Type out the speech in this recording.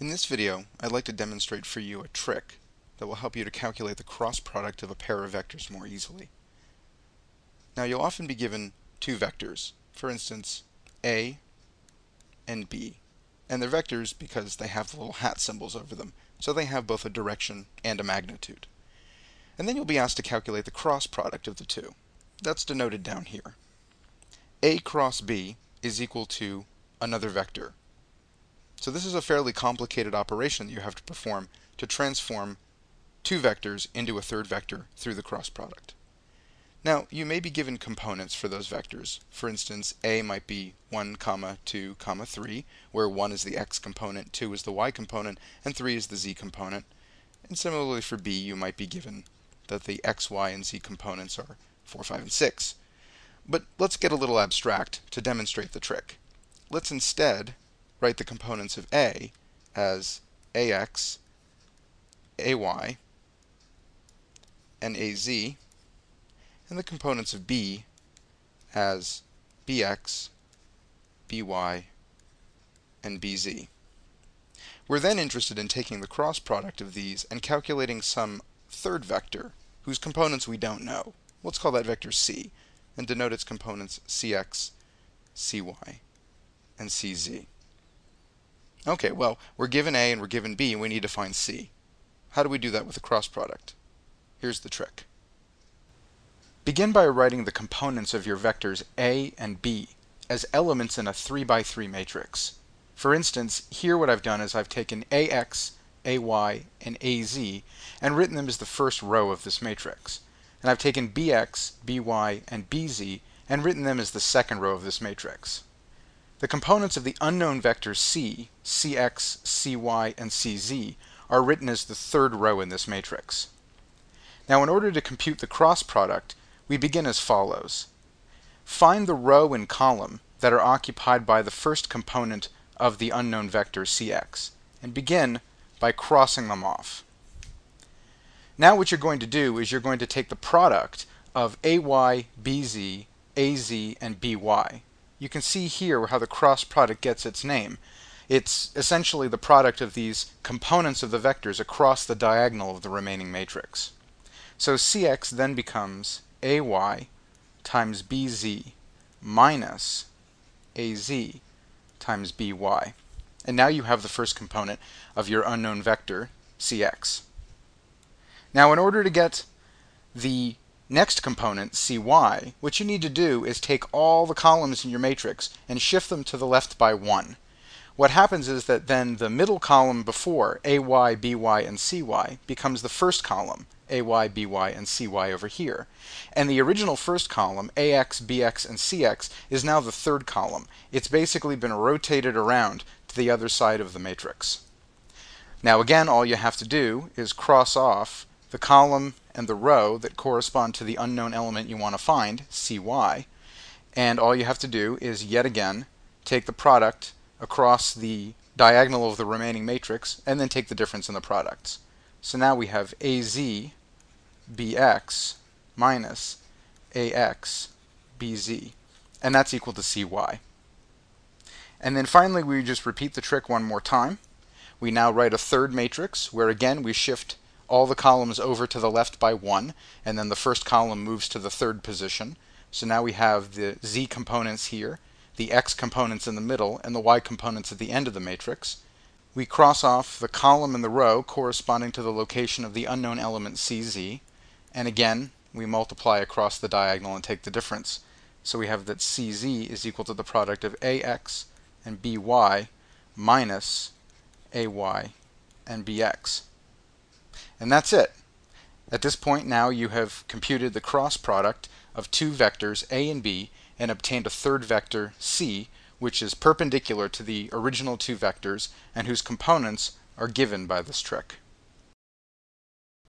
In this video, I'd like to demonstrate for you a trick that will help you to calculate the cross product of a pair of vectors more easily. Now, you'll often be given two vectors, for instance, A and B. And they're vectors because they have the little hat symbols over them, so they have both a direction and a magnitude. And then you'll be asked to calculate the cross product of the two. That's denoted down here. A cross B is equal to another vector. So this is a fairly complicated operation that you have to perform to transform two vectors into a third vector through the cross product. Now, you may be given components for those vectors. For instance, A might be 1, 2, 3, where 1 is the x component, 2 is the y component, and 3 is the z component. And similarly for B, you might be given that the x, y, and z components are 4, 5, and 6. But let's get a little abstract to demonstrate the trick. Let's instead write the components of A as ax, ay, and az, and the components of B as bx, by, and bz. We're then interested in taking the cross product of these and calculating some third vector whose components we don't know. Let's call that vector C and denote its components cx, cy, and cz. Okay, well, we're given A and we're given B, and we need to find C. How do we do that with a cross product? Here's the trick. Begin by writing the components of your vectors A and B as elements in a 3 by 3 matrix. For instance, here what I've done is I've taken AX, AY, and AZ and written them as the first row of this matrix. And I've taken BX, BY, and BZ and written them as the second row of this matrix. The components of the unknown vector C, Cx, Cy, and Cz are written as the third row in this matrix. Now, in order to compute the cross product, we begin as follows. Find the row and column that are occupied by the first component of the unknown vector Cx, and begin by crossing them off. Now what you're going to do is you're going to take the product of Ay, Bz, Az, and By. You can see here how the cross product gets its name. It's essentially the product of these components of the vectors across the diagonal of the remaining matrix. So Cx then becomes Ay times Bz minus Az times By. And now you have the first component of your unknown vector, Cx. Now, in order to get the next component, Cy, what you need to do is take all the columns in your matrix and shift them to the left by 1. What happens is that then the middle column before Ay, By, and Cy becomes the first column, Ay, By, and Cy over here. And the original first column, Ax, Bx, and Cx, is now the third column. It's basically been rotated around to the other side of the matrix. Now again, all you have to do is cross off the column and the row that correspond to the unknown element you want to find, Cy, and all you have to do is yet again take the product across the diagonal of the remaining matrix and then take the difference in the products. So now we have Az Bx minus Ax Bz, and that's equal to Cy. And then finally we just repeat the trick one more time. We now write a third matrix where again we shift all the columns over to the left by 1, and then the first column moves to the third position. So now we have the z components here, the x components in the middle, and the y components at the end of the matrix. We cross off the column and the row corresponding to the location of the unknown element cz, and again we multiply across the diagonal and take the difference. So we have that cz is equal to the product of ax and by minus ay and bx. And that's it. At this point now you have computed the cross product of two vectors A and B and obtained a third vector C, which is perpendicular to the original two vectors and whose components are given by this trick.